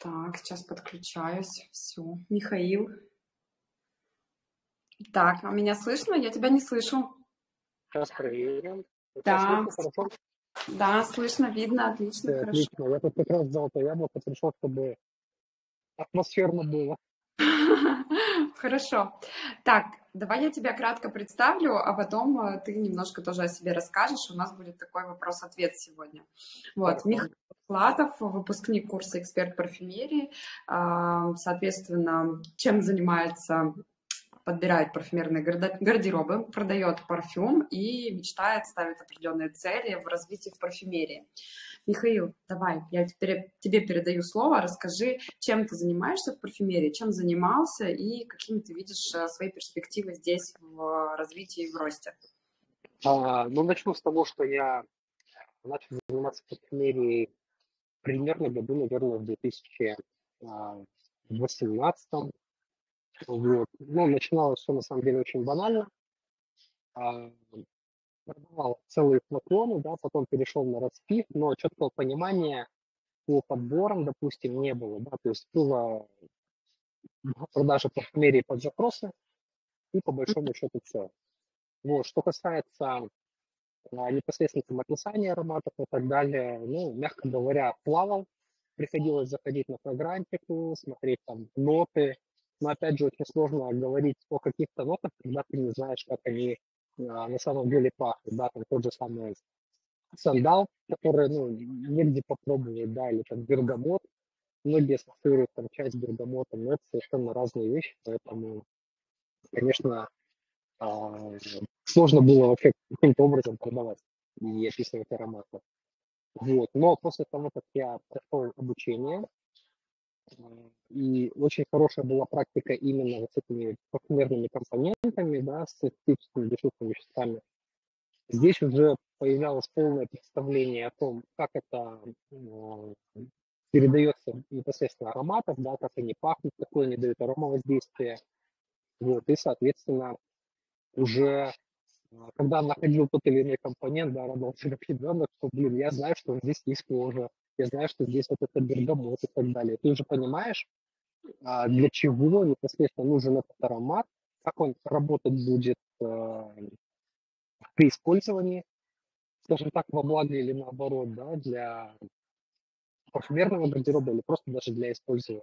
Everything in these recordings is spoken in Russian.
Так, сейчас подключаюсь. Все. Михаил. Так, а меня слышно? Я тебя не слышу. Сейчас проверим. Да. Да, слышно, видно, отлично, да, хорошо. Отлично. Я тут как раз взял то яблоко, пришел, чтобы атмосферно было. Хорошо. Так, давай я тебя кратко представлю, а потом ты немножко тоже о себе расскажешь. У нас будет такой вопрос-ответ сегодня. Вот. Михаил Платов, выпускник курса «Эксперт парфюмерии». Соответственно, чем занимается? Подбирает парфюмерные гардеробы, продает парфюм и мечтает, ставит определенные цели в развитии в парфюмерии. Михаил, давай, я теперь тебе передаю слово, расскажи, чем ты занимаешься в парфюмерии, чем занимался и какими ты видишь свои перспективы здесь в развитии и в росте. Ну, начну с того, что я начал заниматься парфюмерией примерно году, наверное, в 2018. Вот. Ну, начиналось все, на самом деле, очень банально. Продавал целые флаконы, да, потом перешел на распив, но четкого понимания по подборам, допустим, не было. Да, то есть было продажа парфюмерии под запросы и по большому счету все. Вот. Что касается непосредственно описания ароматов и так далее, ну, мягко говоря, плавал. Приходилось заходить на фрагрантику, смотреть там ноты. Но, опять же, очень сложно говорить о каких-то нотах, когда ты не знаешь, как они на самом деле пахнут, да, там тот же самый сандал, который, ну, негде попробовать, да, или там бергамот, многие ассоциируют там часть бергамота, но это совершенно разные вещи, поэтому, конечно, сложно было вообще каким-то образом продавать и описывать ароматы. Вот, но после того, как я прошел обучение, и очень хорошая была практика именно с этими парфюмерными компонентами, да, с синтетическими дешевыми веществами. Здесь уже появлялось полное представление о том, как это передается непосредственно ароматов, да, как они пахнут, какое они дают аромавоздействие. Вот, и, соответственно, уже когда находил тот или иной компонент, да, родился ребенок, что, блин, я знаю, что здесь есть кожа. Я знаю, что здесь вот это бергамот и так далее. Ты уже понимаешь, для чего непосредственно нужен этот аромат, как он работать будет при использовании, скажем так, во благо или наоборот, да, для парфюмерного гардероба или просто даже для использования.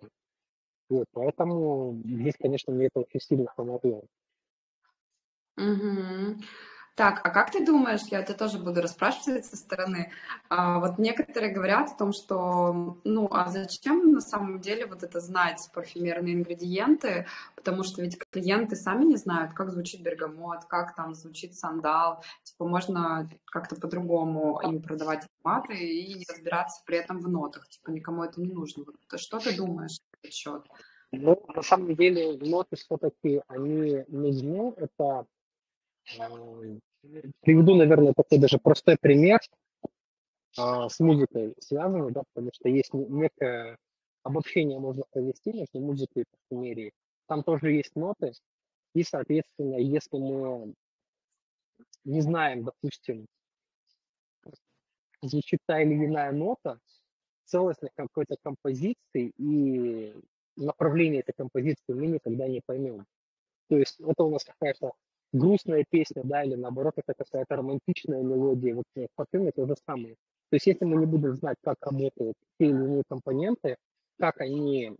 Вот, поэтому здесь, конечно, мне это очень сильно помогло. Mm-hmm. Так, а как ты думаешь, я тебя тоже буду расспрашивать со стороны, вот некоторые говорят о том, что, ну, а зачем на самом деле вот это знать, парфюмерные ингредиенты, потому что ведь клиенты сами не знают, как звучит бергамот, как там звучит сандал, типа можно как-то по-другому им продавать ароматы и не разбираться при этом в нотах, типа никому это не нужно. Что ты думаешь на этот счет? Ну, на самом деле ноты все-таки, они нужны, это... Приведу, наверное, такой даже простой пример с музыкой связанный, да, потому что есть некое обобщение можно провести между музыкой и парфюмерией. Там тоже есть ноты, и, соответственно, если мы не знаем, допустим, звучит та или иная нота, целостность какой-то композиции и направление этой композиции мы никогда не поймем. То есть это у нас какая-то грустная песня, да, или наоборот, это какая-то романтичная мелодия, вот парфюм это уже самое. То есть если мы не будем знать, как работают те или иные компоненты, как они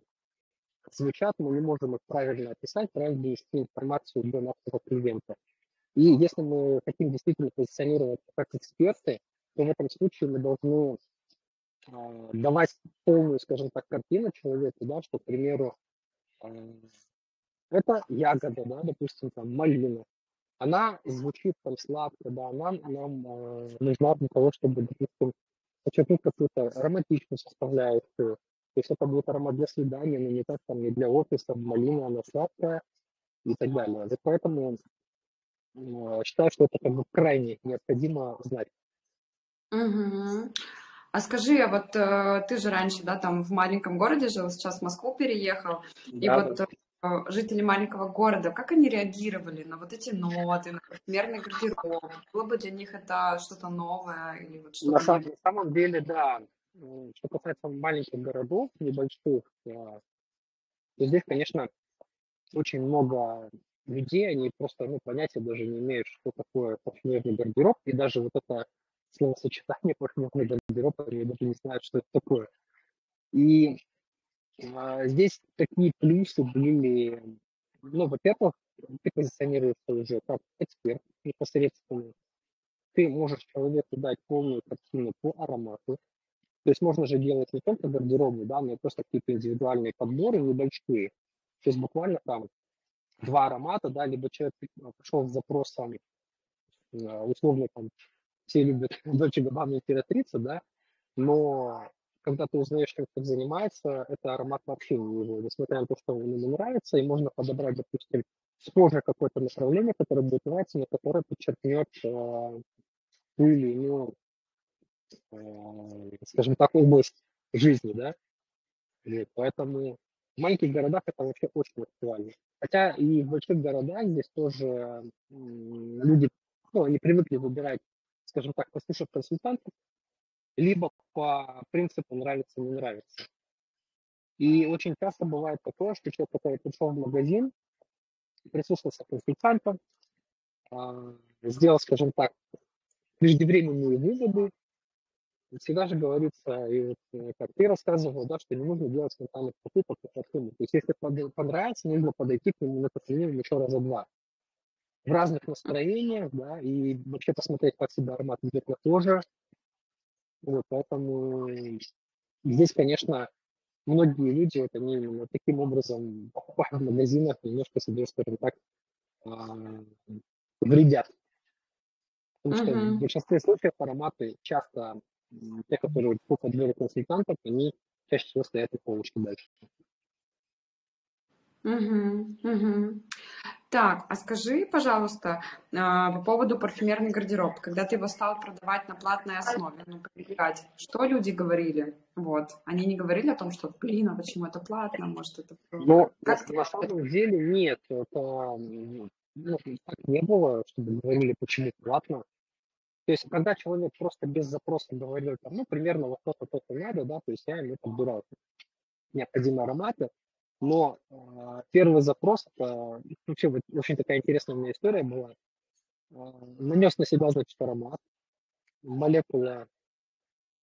звучат, мы не можем их правильно описать, правильно донести информацию для нашего клиента. И если мы хотим действительно позиционироваться как эксперты, то в этом случае мы должны давать полную, скажем так, картину человеку, да, что, к примеру, это ягода, да, допустим, там, малина. Она звучит там сладко, да, она нам нужна для того, чтобы, допустим, подчеркнуть какую-то ароматичную составляющую. То есть это будет аромат для свидания, но не так там не для офиса, малина, она сладкая и так далее. И поэтому считаю, что это как бы крайне необходимо знать. Угу. А скажи, а вот ты же раньше, да, там в маленьком городе жил, сейчас в Москву переехал, и да, вот... Да. Жители маленького города, как они реагировали на вот эти ноты, на парфюмерный гардероб? Было бы для них это что-то новое? Или вот что-то на самом деле, да. Что касается маленьких городов, небольших, то здесь, конечно, очень много людей, они просто понятия даже не имеют, что такое парфюмерный гардероб, и даже вот это словосочетание парфюмерный гардероб, они даже не знают, что это такое. И здесь такие плюсы были, во-первых, ты позиционируешься уже как эксперт непосредственно, ты можешь человеку дать полную картину по аромату, то есть можно же делать не только гардеробы, но и просто какие-то индивидуальные подборы небольшие, то есть буквально там 2 аромата, либо человек пришел с запросом, условно там все любят Дольче Габбана 33, но когда ты узнаешь, как это занимается, это аромат вообще не его, несмотря на то, что он ему нравится, и можно подобрать, допустим, схожее какое-то направление, которое будет нравиться, но которое подчеркнет ту или иную, скажем так, область жизни, И поэтому в маленьких городах это вообще очень актуально. Хотя и в больших городах здесь тоже люди, они привыкли выбирать, скажем так, послушав консультантов, либо по принципу нравится, не нравится. И очень часто бывает такое, что человек, который пришел в магазин, прислушался к консультантам, сделал, скажем так, преждевременные выводы. Всегда же говорится, и вот, как ты рассказывал, что не нужно делать спонтанных покупок по парфюму. То есть если понравится, нужно подойти к нему на парфюмерию еще раза 2. В разных настроениях, и вообще посмотреть, как себя аромат идет на коже. Поэтому здесь, конечно, многие люди, они именно таким образом покупают в магазинах, немножко себе, скажем так, вредят. Потому что в большинстве случаев ароматы часто, те, которые по подбору консультантов, они чаще всего стоят на полочке дальше. Так, а скажи, пожалуйста, по поводу парфюмерный гардероб, когда ты его стал продавать на платной основе, что люди говорили? Они не говорили о том, что, блин, а почему это платно, может, это... На самом деле нет, так не было, чтобы говорили, почему платно. То есть, когда человек просто без запроса говорил, примерно вот то-то надо, то есть я ему подбирал необходимые ароматы. Но первый запрос, вообще очень такая интересная у меня история была, нанес на себя, аромат, молекула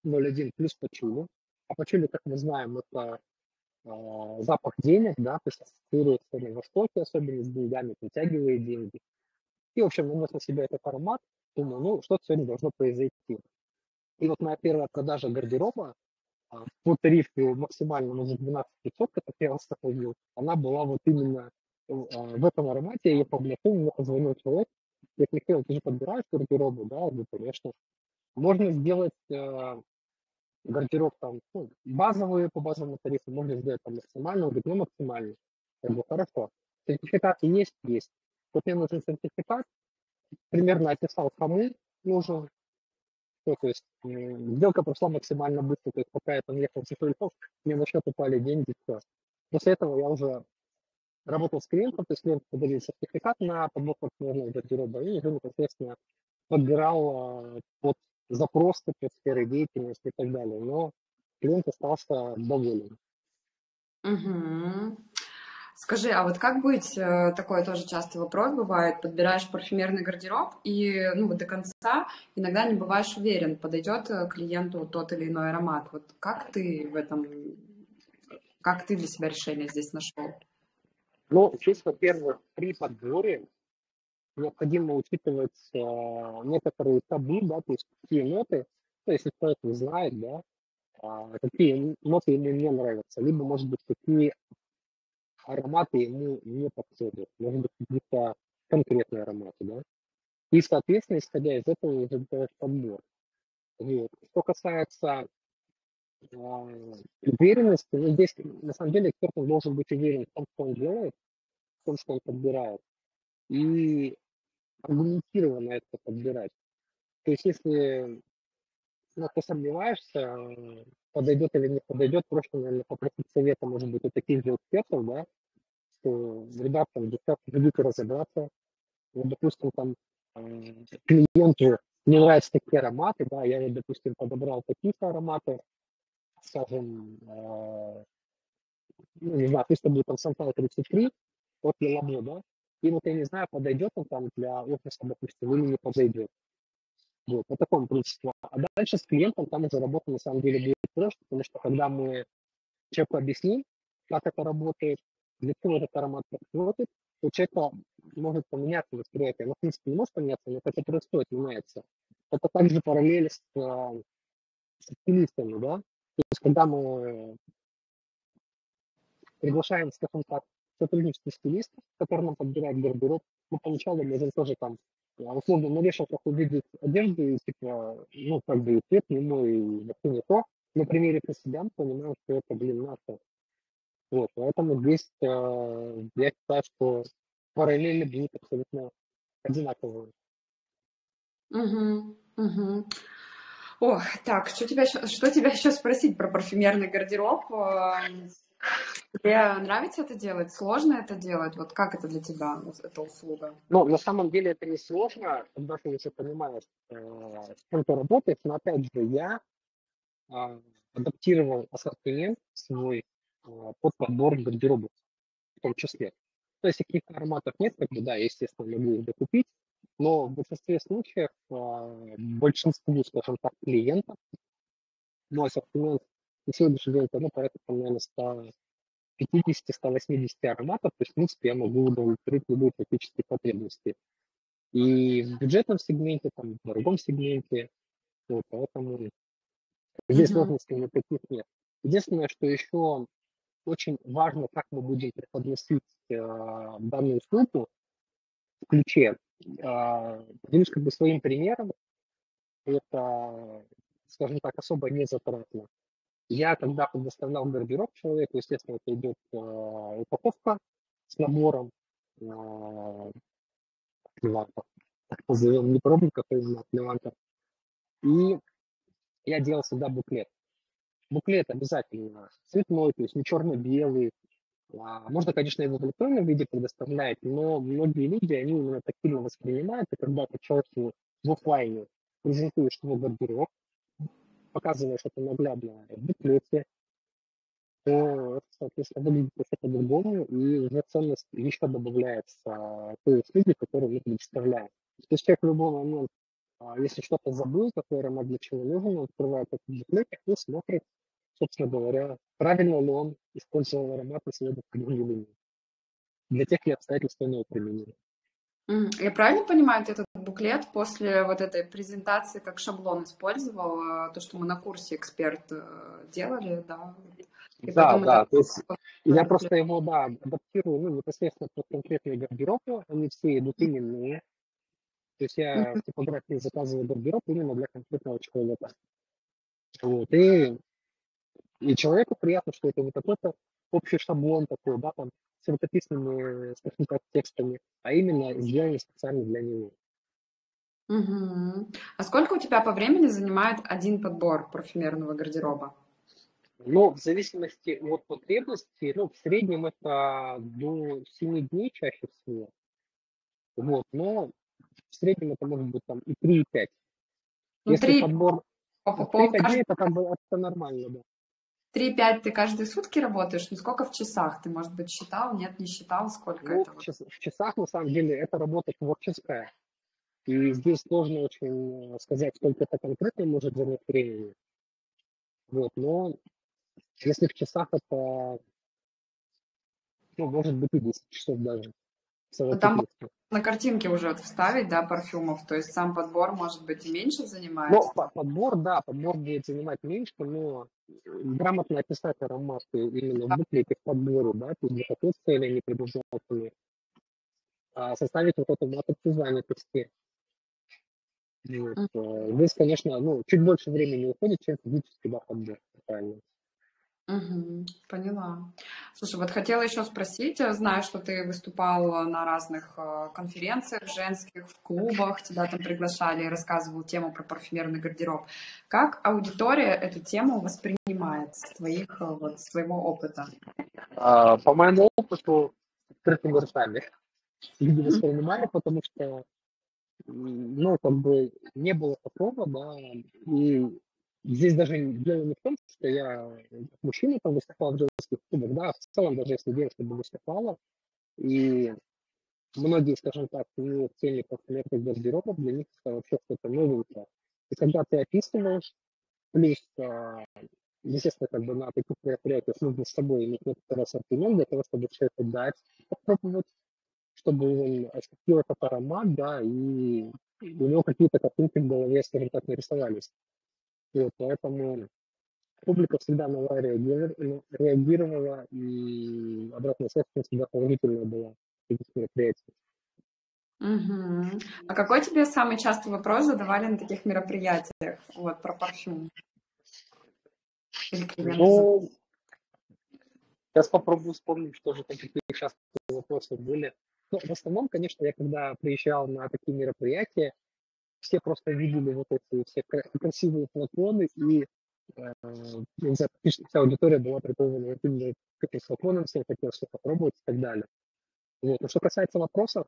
0,1 плюс пачули. А пачули, как мы знаем, это запах денег, то есть ассоциируется на Востоке, особенно с деньгами, притягивает деньги. И, в общем, нанес на себя этот аромат, думаю, что-то сегодня должно произойти. И вот моя первая продажа гардероба, по тарифу максимально уже 12500, как я вас находил, она была вот именно в этом аромате. Я ее поблякнул, мне позвонил человек, я говорю, ты же подбираешь гардеробу, конечно. Можно сделать гардероб там, базовые, по базовому тарифу, можно сделать там максимально, он говорит, максимально. Я говорю, хорошо, сертификат есть? Есть. Вот мне нужен сертификат, примерно описал, кому нужен. То есть сделка прошла максимально быстро, то есть пока я там ехал с Итальев, мне на счет упали деньги, все. После этого я уже работал с клиентом, то есть клиент подарил сертификат на подбор парфюмерного гардероба и уже непосредственно подбирал под запросы, под сферы деятельности и так далее. Но клиент остался доволен. Скажи, а вот как быть, такой тоже частый вопрос бывает, подбираешь парфюмерный гардероб и до конца иногда не бываешь уверен, подойдет клиенту тот или иной аромат. Вот как ты в этом, как ты для себя решение здесь нашел? Здесь, во-первых, при подборе необходимо учитывать некоторые табу, то есть какие ноты, если кто-то не знает, какие ноты ему не нравятся, либо, может быть, какие ароматы ему не подходят, может быть, какие-то конкретные ароматы, И, соответственно, исходя из этого, уже делать подбор. Что касается уверенности, здесь, на самом деле, эксперт должен быть уверен в том, что он делает, в том, что он подбирает, и аргументированно это подбирать. То есть, если ты сомневаешься, подойдет или не подойдет, проще, наверное, попросить совета, может быть, у таких же экспертов, что ребята любят разобраться. Допустим, там клиенту не нравятся такие ароматы, я, допустим, подобрал такие-то ароматы, скажем, не знаю, пусть там будет там Сантал 33 от Лилабо, да, и вот я не знаю, подойдет он там для офиса, допустим, или не подойдет. Вот, по такому принципу. А дальше с клиентом там уже работа на самом деле будет проще, потому что когда мы человеку объясним, как это работает, для чего этот аромат работает, у человека может поменяться восприятие. Но в принципе, не может поменяться, но это происходит, меняется. Это также параллель с стилистами, да. То есть, когда мы приглашаем, скажем так, сотрудничество стилистов, которые нам подбирают гардероб, мы поначалу можем тоже там, условно, на вешалках увидеть одежду, и типа, ну, как бы и цвет не мой, и вообще не то, но примерив на себя, мы понимаем, что это, блин, наше. Вот, поэтому здесь я считаю, что параллели будут абсолютно одинаковые. Угу, угу. О, так, что тебя еще спросить про парфюмерный гардероб? Тебе нравится это делать? Сложно это делать? Вот как это для тебя, эта услуга? Ну, на самом деле это не сложно, когда ты уже понимаешь, с кем ты работаешь, но опять же я адаптировал ассортимент свой под подбор гардероба в том числе. То есть каких-то ароматов нет, как бы, да, я, естественно, могу их докупить, но в большинстве случаев, большинству, скажем так, клиентов, мой ассортимент на сегодняшний день, ну, порядка, наверное, 150-180 ароматов, то есть, в принципе, я могу удовлетворить любые практические потребности. И в бюджетном сегменте, там, в дорогом сегменте, вот, поэтому здесь сложностей никаких нет. Единственное, что еще очень важно, как мы будем преподносить данную услугу в ключе. Делюсь как бы своим примером, это, скажем так, особо не затратно. Я когда предоставлял гардероб человеку, естественно, это идет упаковка с набором, так назовем, не пробников, а именно атлевантов. И я делал всегда буклет. Буклет обязательно цветной, то есть не черно-белый. Можно, конечно, его в электронном виде предоставлять, но многие люди, они именно так сильно воспринимают, и когда ты человеку в офлайне презентуешь его гардероб, показываешь это наглядно в буклете, то это, соответственно, выглядит по-другому, и уже ценность еще добавляется той услуги, которую мы предоставляем. То есть человек в любой момент, если что-то забыл, какой аромат для чего нужен, он открывает этот буклет и смотрит, собственно говоря, правильно ли он использовал аромат на следующий день для тех, кто обстоятельств его применил. Я правильно понимаю, ты этот буклет после вот этой презентации как шаблон использовал, то, что мы на курсе «Эксперт» делали, да? И да, да, то есть я просто его, да, адаптирую, ну, непосредственно под конкретные гардеробы, они все идут именные, то есть я в типографии заказываю гардероб именно для конкретного человека. Вот, и человеку приятно, что это не какой-то общий шаблон такой, да, там, с рукописными, скажем так, текстами, а именно сделали специально для него. Угу. А сколько у тебя по времени занимает один подбор парфюмерного гардероба? Ну, в зависимости от потребности, ну, в среднем это до 7 дней чаще всего. Вот, но в среднем это может быть там и 3, и 5. Ну, если 3... подбор... По 3-5 дней, это как бы это нормально, да. 3-5 ты каждые сутки работаешь, но сколько в часах? Ты, может быть, считал? Нет, не считал, сколько, ну, это? В часах, на самом деле, это работа творческая. И здесь сложно очень сказать, сколько это конкретно может занять времени. Вот, но если в часах, это, ну, может быть, и 10 часов даже. Там на картинке уже вставить, да, парфюмов, то есть сам подбор, может быть, меньше занимает? Ну, подбор, да, подбор будет занимать меньше, но грамотно описать ароматы именно в буклете, в подборе, да, то есть какой цели они приближаются, составить вот эту матрицу занятости. Здесь, конечно, ну, чуть больше времени уходит, чем физически, да, подбор, правильно. Угу, поняла. Слушай, вот хотела еще спросить, знаю, что ты выступал на разных конференциях женских, в клубах, тебя там приглашали и рассказывал тему про парфюмерный гардероб. Как аудитория эту тему воспринимает с твоих, вот, своего опыта? По моему опыту, открытыми ртами люди воспринимали, потому что, ну, как бы не было такого, да, и Здесь даже дело не в том, что я мужчина там выступал в женских клубах, да, в целом даже если девушка бы выступала, и многие, скажем так, не цели парфюмерных гардеробов, для них это вообще что-то новенькое. И когда ты описываешь, плюс, естественно, как бы на таких мероприятиях нужно с собой иметь некоторый ассортимент для того, чтобы все это дать, попробовать, чтобы он ощутил этот аромат, да, и у него какие-то картинки в голове, скажем так, нарисовались. Вот, поэтому публика всегда на вас реагировала, и обратная связь всегда положительная была в таких мероприятиях. Угу. А какой тебе самый частый вопрос задавали на таких мероприятиях, вот, про парфюм? Ну, сейчас попробую вспомнить, что же такие частые вопросы были. Ну, в основном, конечно, я когда приезжал на такие мероприятия, все просто видели вот эти все красивые флаконы, и вся аудитория была прикована к этим флаконам, всем хотелось все попробовать и так далее. Вот. Но что касается вопросов,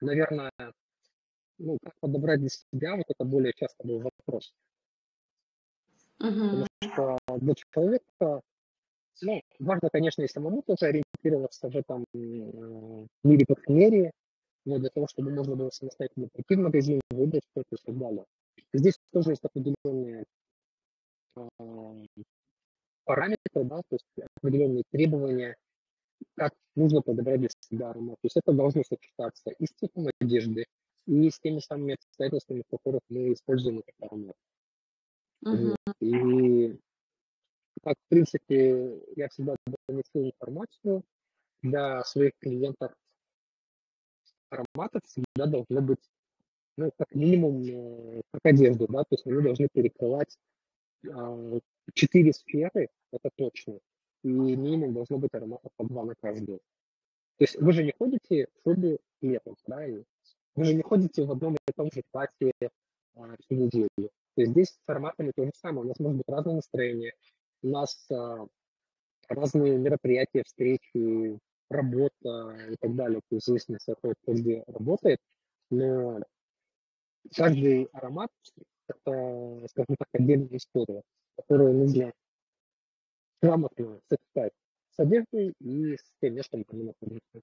наверное, ну, как подобрать для себя, вот это более часто был вопрос. Потому что для человека, ну, важно, конечно, и самому тоже ориентироваться в этом мире парфюмерии, но для того, чтобы можно было самостоятельно прийти в магазин, выбрать что-то и так далее. Здесь тоже есть определенные параметры, да, то есть определенные требования, как нужно подобрать для себя аромат. То есть это должно сочетаться и с типом одежды, и с теми самыми обстоятельствами, в которых мы используем этот аромат. И так, в принципе, я всегда донесу информацию для своих клиентов. Ароматы всегда должны быть, ну, как минимум, как одежда, да, то есть они должны перекрывать 4 сферы, это точно, и минимум должно быть ароматов по 2 на каждую. То есть вы же не ходите в шубе летом, правильно? Вы же не ходите в одном и том же платье всю неделю. То есть здесь с ароматами то же самое, у нас может быть разное настроение, у нас разные мероприятия, встречи, работа и так далее, то есть зависимость от того, где работает, но каждый аромат – это, скажем так, отдельная история, которую нужно грамотно сочетать с одеждой и с тем местом, где находится.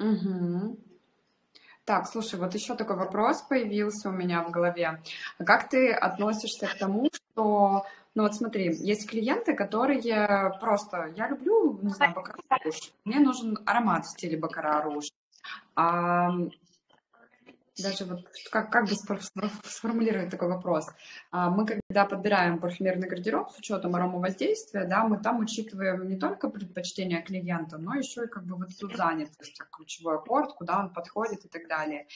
Угу. Так, слушай, вот еще такой вопрос появился у меня в голове. Как ты относишься к тому, что… Ну вот смотри, есть клиенты, которые просто, я люблю, не знаю, Баккара-Руж, мне нужен аромат в стиле Баккара-Руж. Даже вот как бы сформулировать такой вопрос. Мы когда подбираем парфюмерный гардероб с учетом аромавоздействия, да, мы там учитываем не только предпочтения клиента, но еще и как бы вот эту занятость, ключевой аккорд, куда он подходит и так далее.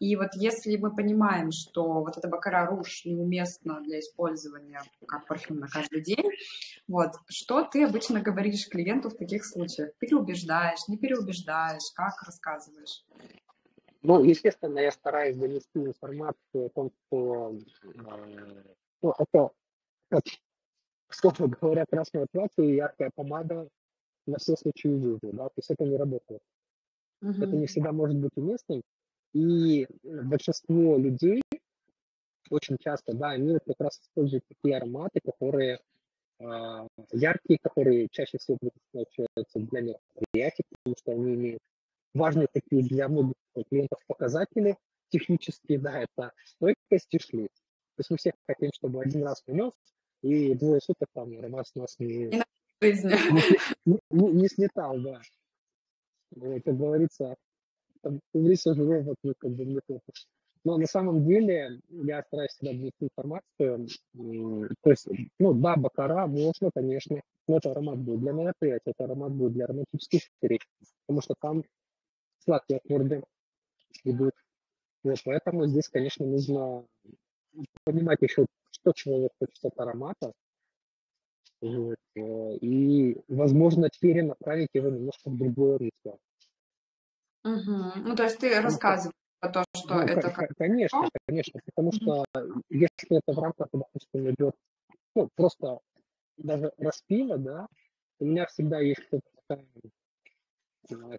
И вот если мы понимаем, что вот эта Баккара-Руж неуместна для использования как парфюм на каждый день, вот, что ты обычно говоришь клиенту в таких случаях? Переубеждаешь, не переубеждаешь, как рассказываешь? Ну, естественно, я стараюсь донести информацию о том, что ну, это, как, сколько говорят, красное платье и яркая помада на все случаи жизни, да, то есть это не работает. Это не всегда может быть уместным, и большинство людей очень часто, да, они как раз используют такие ароматы, которые яркие, которые чаще всего предназначаются для мероприятий, потому что они имеют важные такие для многих клиентов показатели технические, да, это стойкость и шлейф. То есть мы все хотим, чтобы один раз принес, и двое суток там аромат у нас не слетал, да. Как говорится, увлечься живого, как бы не плохо. Но на самом деле я стараюсь всегда дать информацию. То есть, ну да, Баккара можно, конечно, но это аромат будет для мероприятия, это аромат будет для ароматических встреч, потому что там сладкие аккорды идут. Вот, поэтому здесь, конечно, нужно понимать еще, что человек хочет от аромата. Вот, и, возможно, перенаправить его немножко в другое русло. Ну, то есть ты рассказываешь про то, что это... Конечно, конечно, потому что если это в рамках, допустим, идет, ну, просто даже распила, да, у меня всегда есть что-то такое...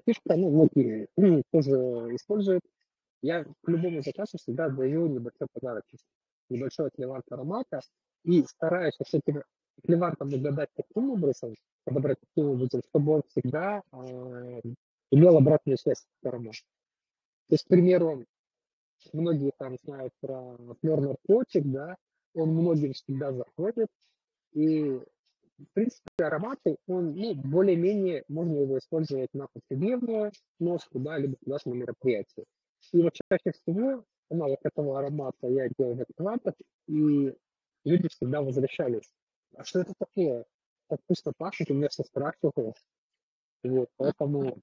Фишка, ну, многие тоже используют. Я к любому заказу всегда даю небольшой подарок. небольшой клевант аромата и стараюсь с этим клевантом угадать таким образом, подобрать таким образом, чтобы он всегда имел обратную связь с ароматом. То есть, к примеру, многие там знают про флёр-наркотик, да, он многим всегда заходит, и, в принципе, ароматы, он, ну, более-менее можно его использовать на повседневную носку, да, либо куда на мероприятие. И вот чаще всего аналог этого аромата я делал в эквантах, и люди всегда возвращались. А что это такое? Так вкусно пахнет, у меня все страшилось. Вот, поэтому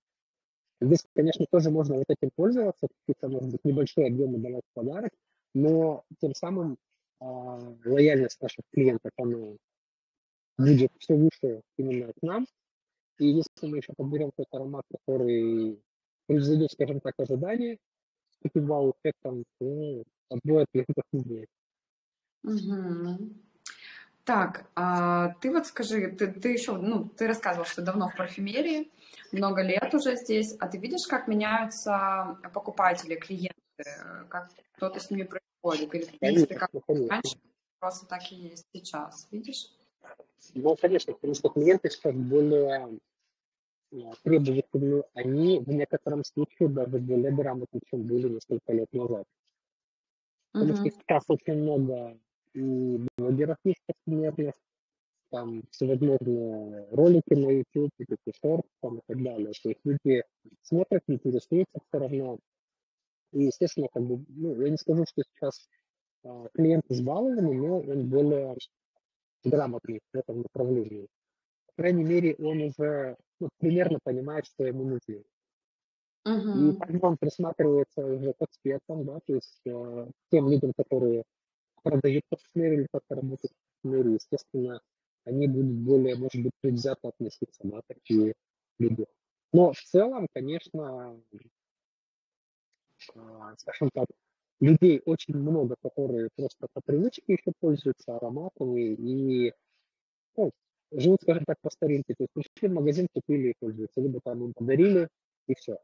здесь, конечно, тоже можно вот этим пользоваться, какие-то, может быть, небольшие объемы давать в подарок, но тем самым лояльность наших клиентов, она будет все выше именно к нам. И если мы еще подберем какой-то аромат, который произведет, скажем так, ожидания, с таким вау-эффектом, то отбой от клиентов не будет. Угу. Так, а ты вот скажи, ты еще, ну, ты рассказывал, что давно в парфюмерии, много лет уже здесь, а ты видишь, как меняются покупатели, клиенты, как кто-то с ними происходит, или, в принципе, как раньше, просто так и есть сейчас, видишь? Ну, конечно, потому что клиенты сейчас более требовательны, они в некотором случае даже более грамотны, чем были несколько лет назад. Потому что сейчас очень много и блогеров есть парфюмерных, там всевозможные ролики на YouTube, какие-то шорты там, и так далее. То есть люди смотрят, интересуются все равно. И, естественно, как бы, ну, я не скажу, что сейчас клиент избалованный, но он более грамотный в этом направлении. По крайней мере, он уже, ну, примерно понимает, что ему нужно. И также он присматривается уже к экспертам, да, то есть тем людям, которые продают парфюмерию или как-то работают в парфюмерии, естественно, они будут более, может быть, предвзято относиться, да, такие люди. Но в целом, конечно, скажем так, людей очень много, которые просто по привычке еще пользуются ароматами и, ну, живут, скажем так, по старинке. То есть пришли в магазин, купили и пользуются, либо там им подарили, и все.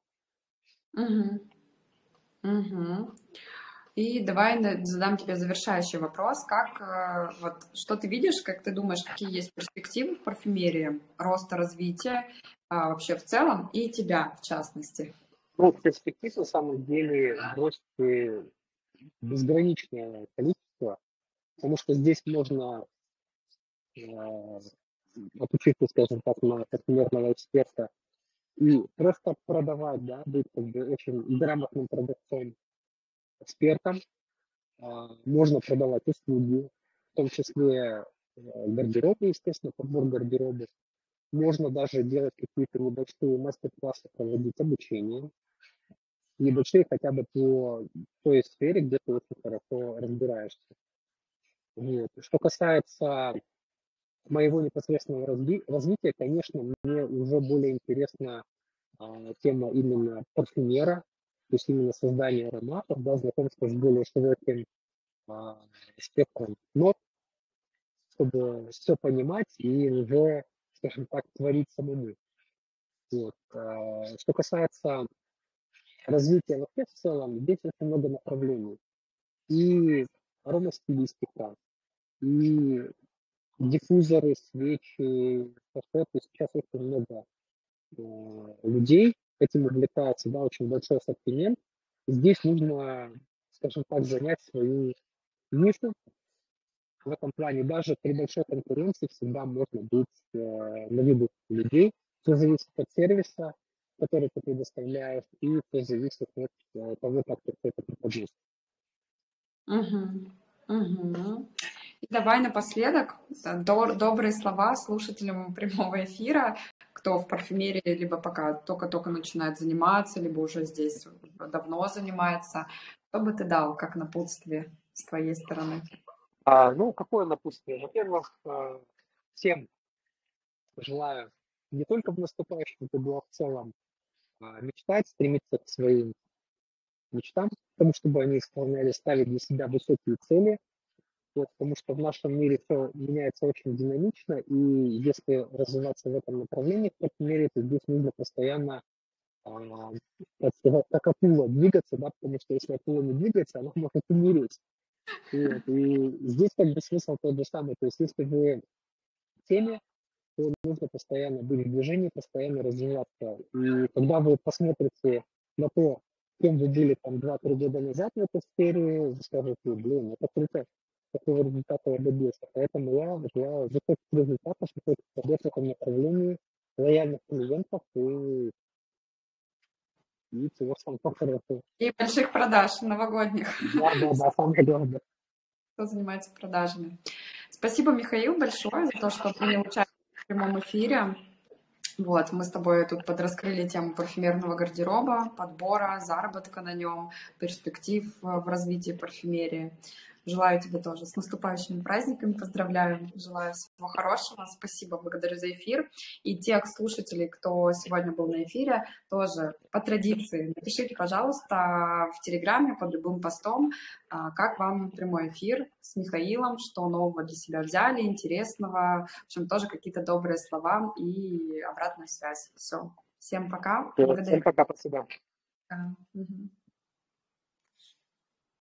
И давай задам тебе завершающий вопрос. Как, вот, что ты видишь, как ты думаешь, какие есть перспективы в парфюмерии, роста, развития вообще в целом и тебя в частности? Ну, перспектив на самом деле просто безграничное количество, потому что здесь можно отучиться, скажем так, на парфюмерного эксперта и просто продавать, да, быть как бы очень грамотным продавцом, экспертам. Можно продавать услуги, в том числе гардеробы, естественно, подбор гардероба. Можно даже делать какие-то небольшие мастер-классы, проводить обучение. Небольшие хотя бы по той сфере, где ты очень хорошо разбираешься. Вот. Что касается моего непосредственного развития, конечно, мне уже более интересна тема именно парфюмера, то есть именно создание ароматов, да, знакомство с более широким спектром нот, чтобы все понимать и уже, скажем так, творить самому. Вот. Что касается развития вообще в целом, здесь очень много направлений. И аромастилистика, и диффузоры, свечи, сафеты. Сейчас очень много людей этим увлекается, да, очень большой ассортимент. Здесь нужно, скажем так, занять свою нишу. В этом плане даже при большой конкуренции всегда можно быть на виду людей. Все зависит от сервиса, который ты предоставляешь, и все зависит от того, как ты это преподносишь. И давай напоследок добрые слова слушателям прямого эфира, кто в парфюмерии либо пока только-только начинает заниматься, либо уже здесь давно занимается. Что бы ты дал как напутствие с твоей стороны? Ну, какое напутствие? Во-первых, всем желаю не только в наступающем году, а в целом мечтать, стремиться к своим мечтам, потому чтобы они исполнялись, ставить для себя высокие цели, потому что в нашем мире все меняется очень динамично, и если развиваться в этом направлении, в этом мире, то здесь нужно постоянно, как акула, двигаться, да, потому что если акула не двигается, она может умереть. И здесь как бы смысл тот же самый. То есть если вы в теме, то нужно постоянно быть в движении, постоянно развиваться. И когда вы посмотрите на то, кем вы были там 2-3 года назад в этой сфере, вы скажете, блин, это круто, такого результата я добился. Поэтому я за таких результатов, за таких победных направлений, лояльных клиентов и всего самого. И больших продаж новогодних. Да, самое главное. Кто занимается продажами. Спасибо, Михаил, большое за то, что принял участие в прямом эфире. Вот, мы с тобой тут подраскрыли тему парфюмерного гардероба, подбора, заработка на нем, перспектив в развитии парфюмерии. Желаю тебе тоже с наступающими праздниками, поздравляю, желаю всего хорошего, спасибо, благодарю за эфир. И тех слушателей, кто сегодня был на эфире, тоже по традиции напишите, пожалуйста, в Телеграме под любым постом, как вам прямой эфир с Михаилом, что нового для себя взяли, интересного, в общем, тоже какие-то добрые слова и обратную связь. Все, всем пока. Благодарю. Всем пока, спасибо.